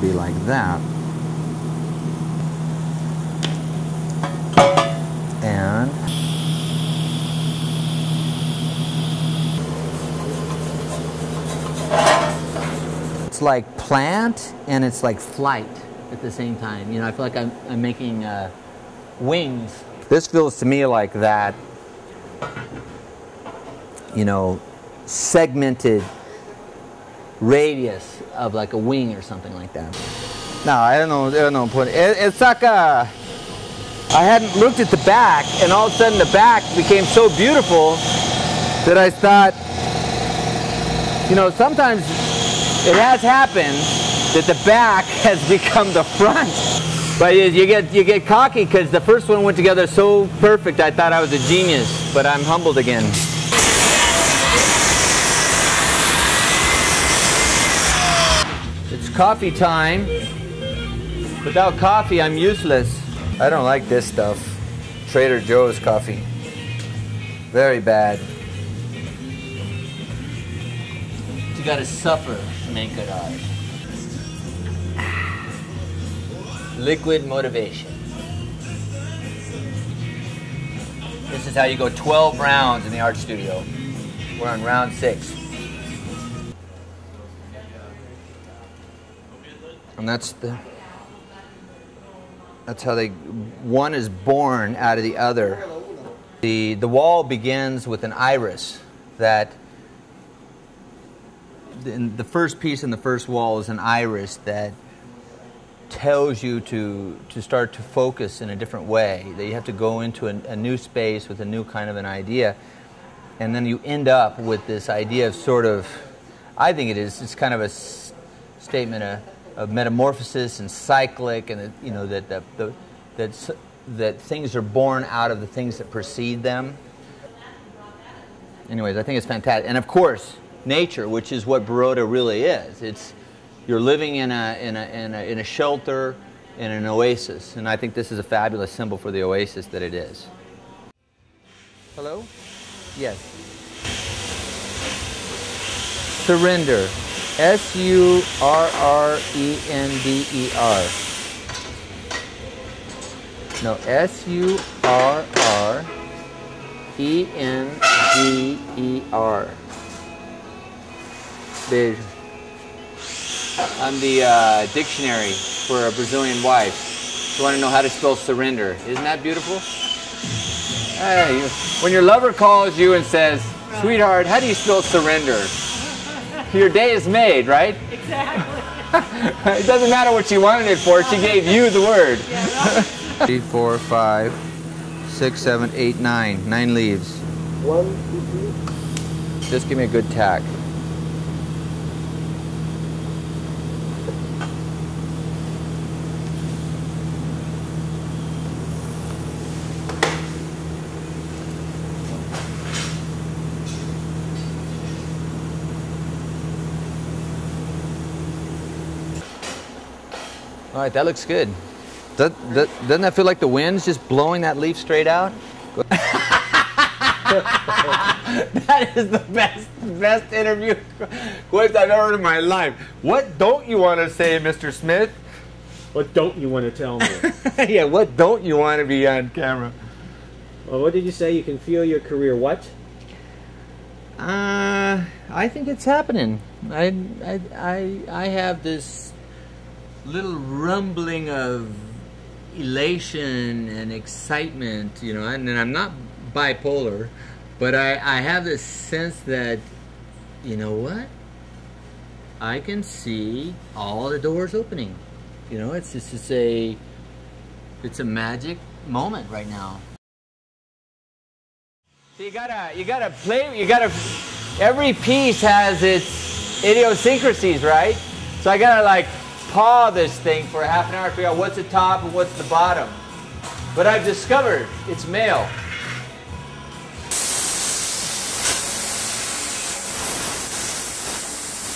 be like that. And it's like plant and it's like flight at the same time. You know, I feel like I'm making wings. This feels to me like that, you know, segmented radius of like a wing or something like that. No, I don't know. It's like a, I hadn't looked at the back, and all of a sudden the back became so beautiful that I thought, you know, sometimes it has happened that the back has become the front. But you get cocky because the first one went together so perfect, I thought I was a genius, but I'm humbled again. It's coffee time. Without coffee, I'm useless. I don't like this stuff. Trader Joe's coffee. Very bad. You gotta suffer to make good art. Liquid motivation. This is how you go 12 rounds in the art studio. We're on round 6. And that's how one is born out of the other. The wall begins with an iris that, the first piece in the first wall is an iris that tells you to start to focus in a different way, that you have to go into a new space with a new kind of an idea. And then you end up with this idea of sort of, I think it is, it's kind of a statement of metamorphosis and cyclic, and you know that things are born out of the things that precede them. Anyways, I think it's fantastic, and of course, nature, which is what Baroda really is. It's you're living in a shelter, in an oasis, and I think this is a fabulous symbol for the oasis that it is. Hello? Yes. Surrender. S-U-R-R-E-N-D-E-R. No, S-U-R-R-E-N-D-E-R. I'm the dictionary for a Brazilian wife. She wanted to know how to spell surrender. Isn't that beautiful? Hey, when your lover calls you and says, sweetheart, how do you spell surrender? Your day is made, right? Exactly. It doesn't matter what she wanted it for, she gave you the word. Yeah, right. 3, 4, 5, 6, 7, 8, 9. 9 leaves. 1, 2, 3. Just give me a good tack. All right, that looks good. Doesn't that feel like the wind's just blowing that leaf straight out? That is the best interview question I've ever heard in my life. What don't you want to say, Mr. Smith? What don't you want to tell me? Yeah, what don't you want to be on camera? Well, what did you say? You can feel your career what? I think it's happening. I have this little rumbling of elation and excitement, you know, and I'm not bipolar, but I have this sense that, you know what, I can see all the doors opening. You know, it's just it's a magic moment right now. So you gotta play, every piece has its idiosyncrasies, right? So I gotta like paw this thing for half an hour to figure out what's the top and what's the bottom. But I've discovered it's male.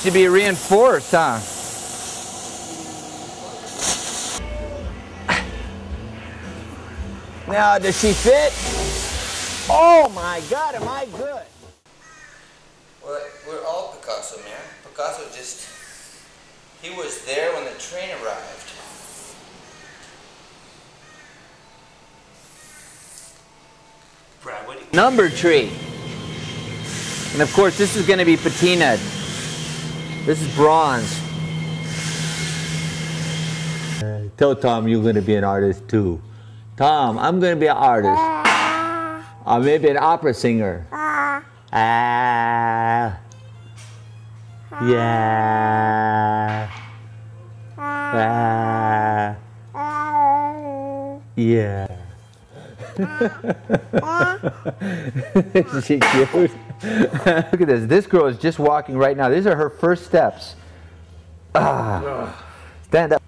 Should be reinforced, huh? Now, does she fit? Oh my God, am I good? We're all Picasso, man. Picasso just He was there when the train arrived. Brad, what do you... Number tree. And of course, this is going to be patinaed. This is bronze. Tell Tom you're going to be an artist too. Tom, I'm going to be an artist. Or maybe an opera singer. Isn't she cute? Look at this. This girl is just walking right now. These are her first steps. Ah. Stand up.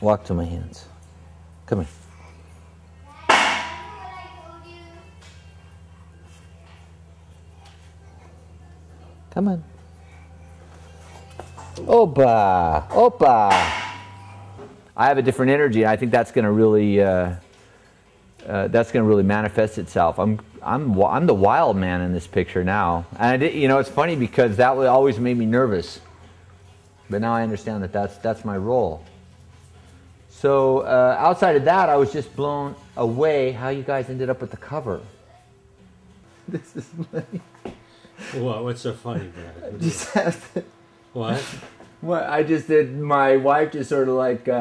Walk to my hands. Come here. Come on. Opa! Opa! I have a different energy, and I think that's going to really manifest itself. I'm the wild man in this picture now, and you know, it's funny because that would always make me nervous, but now I understand that that's my role. So outside of that, I was just blown away how you guys ended up with the cover. This is funny. What? What's so funny about it? Just what? Well, I just did. My wife just sort of like, you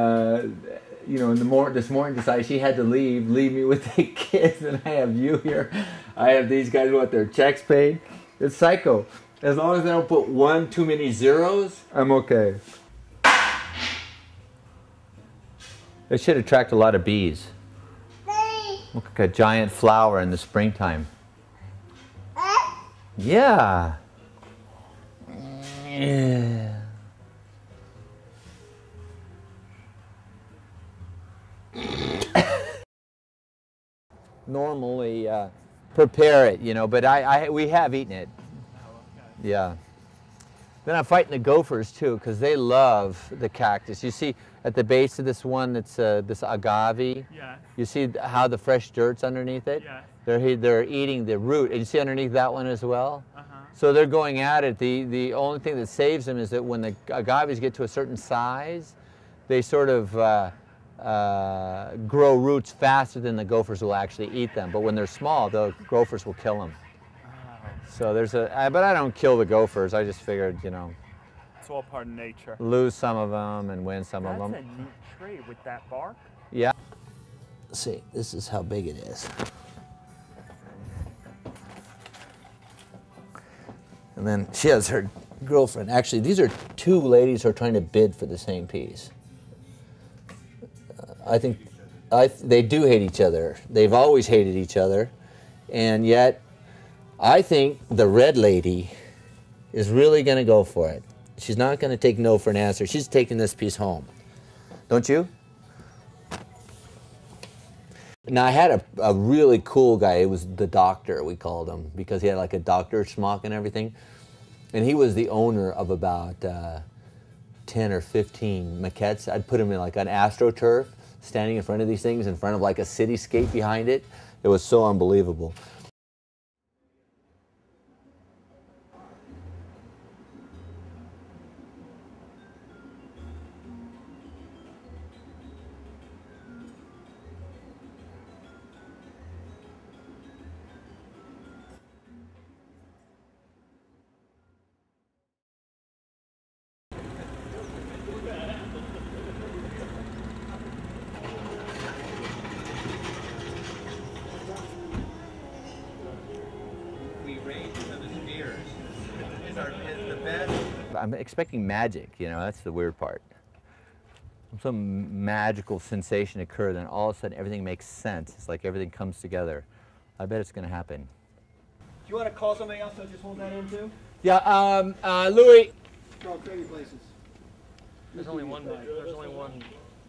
know, in the morning this morning decided she had to leave me with the kids, and I have you here. I have these guys who want their checks paid. It's psycho. As long as I don't put one too many zeros, I'm okay. It should attract a lot of bees. Look like a giant flower in the springtime. Yeah. Yeah. Normally prepare it, you know, but we have eaten it. Yeah. Then I'm fighting the gophers too, because they love the cactus. You see at the base of this one, that's this agave. Yeah. You see how the fresh dirt's underneath it. Yeah. They're eating the root, and you see underneath that one as well. So they're going at it. The only thing that saves them is that when the agaves get to a certain size, they sort of grow roots faster than the gophers will actually eat them. But when they're small, the gophers will kill them. So there's but I don't kill the gophers. I just figured, you know, it's all part of nature. Lose some of them and win some of them. That's a neat tree with that bark. Yeah. Let's see, this is how big it is. And then she has her girlfriend. Actually, these are two ladies who are trying to bid for the same piece. I think they do hate each other. They've always hated each other. And yet, I think the red lady is really going to go for it. She's not going to take no for an answer. She's taking this piece home. Don't you? Now, I had a really cool guy. It was the doctor, we called him, because he had like a doctor schmuck and everything. And he was the owner of about 10 or 15 maquettes. I'd put him in like an astroturf, standing in front of these things, in front of like a cityscape behind it. It was so unbelievable. I'm expecting magic, you know, that's the weird part. Some magical sensation occurred, and all of a sudden everything makes sense. It's like everything comes together. I bet it's going to happen. Do you want to call somebody else to just hold that in too? Yeah, Louis. Call Crazy Places. There's only one. There's only one.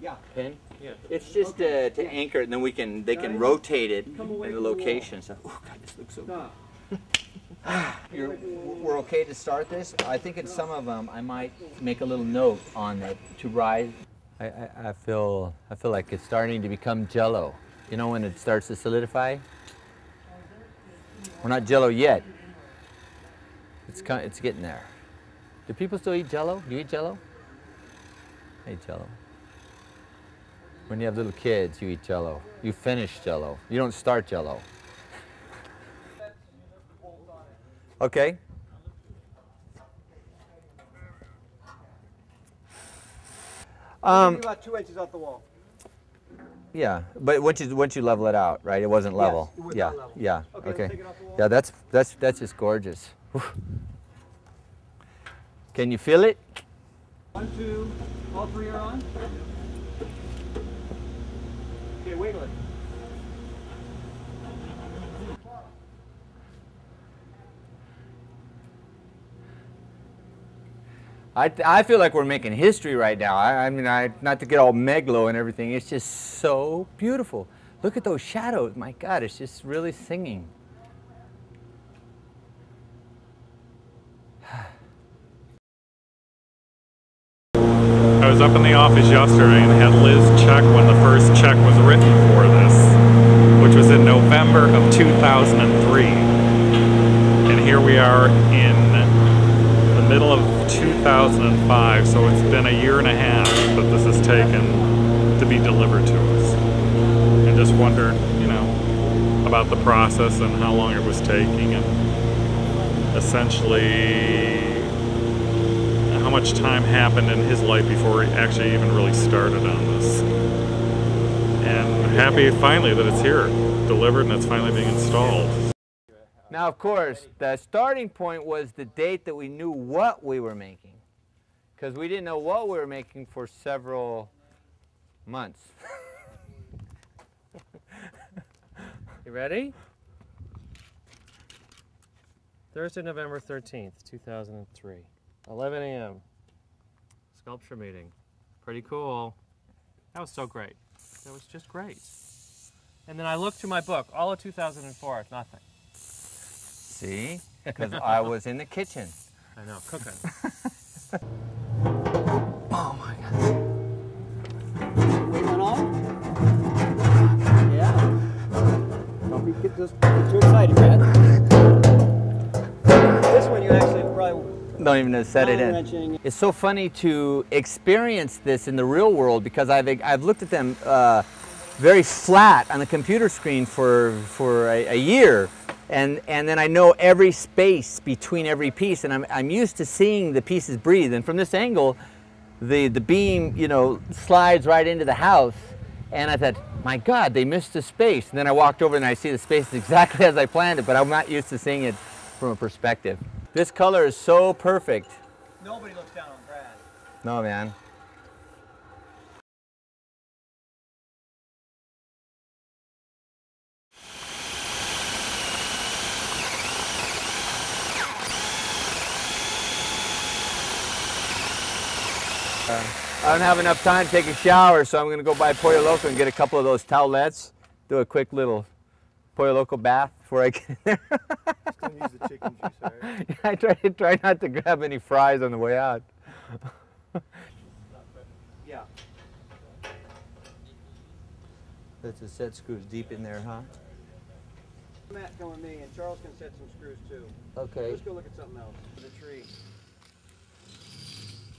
Yeah. Pin? Yeah. It's just okay. To anchor it, and then we can they can rotate it in the location. So, oh God, this looks so good. We're okay to start this. I think in some of them I might make a little note on it to rise. I feel like it's starting to become jello. You know when it starts to solidify? We're not jello yet. It's getting there. Do people still eat jello? Do you eat jello? I ate Jell-O. When you have little kids, you eat Jell-O. You finish Jell-O. You don't start Jell-O. Okay. You're about 2 inches off the wall. Yeah, but once you level it out, right? It wasn't level. Yes, it was not level. Yeah. Okay. Okay. Let's take it off the wall. Yeah, that's just gorgeous. Can you feel it? 1, 2, all three are on. Okay, wiggle it. I feel like we're making history right now. I mean, not to get all megalo and everything, it's just so beautiful. Look at those shadows. My God, it's just really singing. I was up in the office yesterday and had Liz check when the first check was written for this, which was in November of 2003. And here we are in the middle of 2005, so it's been a year and a half that this has taken to be delivered to us. And just wondered, you know, about the process and how long it was taking, and essentially how much time happened in his life before he actually even really started on this. And happy finally that it's here, delivered, and it's finally being installed. Now, of course, the starting point was the date that we knew what we were making, because we didn't know what we were making for several months. You ready? Thursday, November 13th, 2003, 11 a.m. Sculpture meeting. Pretty cool. That was so great. That was just great. And then I looked to my book, all of 2004, nothing. See? Because I was in the kitchen. I know, cooking. Oh my God. Wait on all? Yeah. Don't get too excited, man. This one you actually probably don't even know set it in. It's so funny to experience this in the real world, because I've looked at them very flat on the computer screen for a year. And then I know every space between every piece, and I'm used to seeing the pieces breathe. And from this angle, the beam, you know, slides right into the house. And I thought, my God, they missed the space. And then I walked over and I see the space exactly as I planned it, but I'm not used to seeing it from a perspective. This color is so perfect. Nobody looks down on Brad. No, man. I don't have enough time to take a shower, so I'm going to go buy Pollo Loco and get a couple of those towelettes, do a quick little Pollo Loco bath before I get in there. Just don't use the chicken juice, all right? Yeah, I try not to grab any fries on the way out. Yeah. That's the set screws deep in there, huh? Matt, go with me, and Charles can set some screws too. Okay. Let's go look at something else. The tree.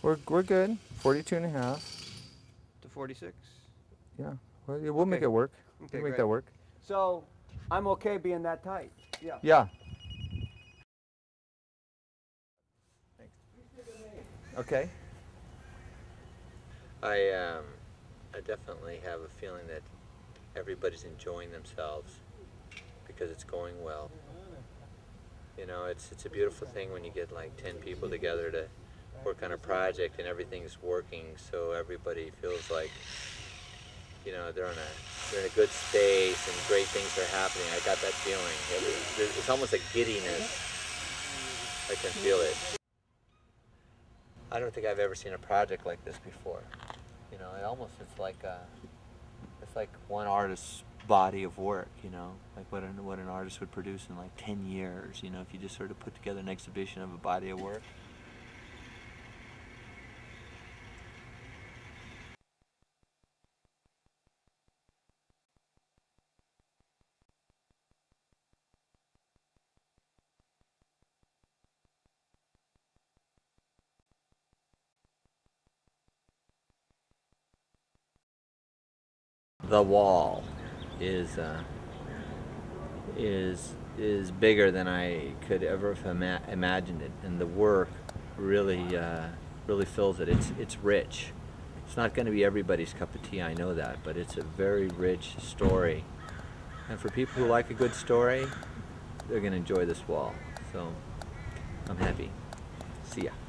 We're good. 42.5 to 46. Yeah, well, yeah, we'll make it work. Okay, we'll make that work. So I'm okay being that tight. Yeah. Yeah. Okay. I definitely have a feeling that everybody's enjoying themselves because it's going well. You know, it's a beautiful thing when you get like 10 people together to work on a project and everything's working, so everybody feels like, you know, they're in a good space and great things are happening. I got that feeling. It's almost a giddiness. I can feel it. I don't think I've ever seen a project like this before. You know, it's like a, it's like one artist's body of work. You know, like what an artist would produce in like 10 years. You know, if you just sort of put together an exhibition of a body of work. the wall is bigger than I could ever have imagined it, and the work really really fills it. It's rich. It's not going to be everybody's cup of tea, I know that, but it's a very rich story. And for people who like a good story, they're going to enjoy this wall. So I'm happy. See ya.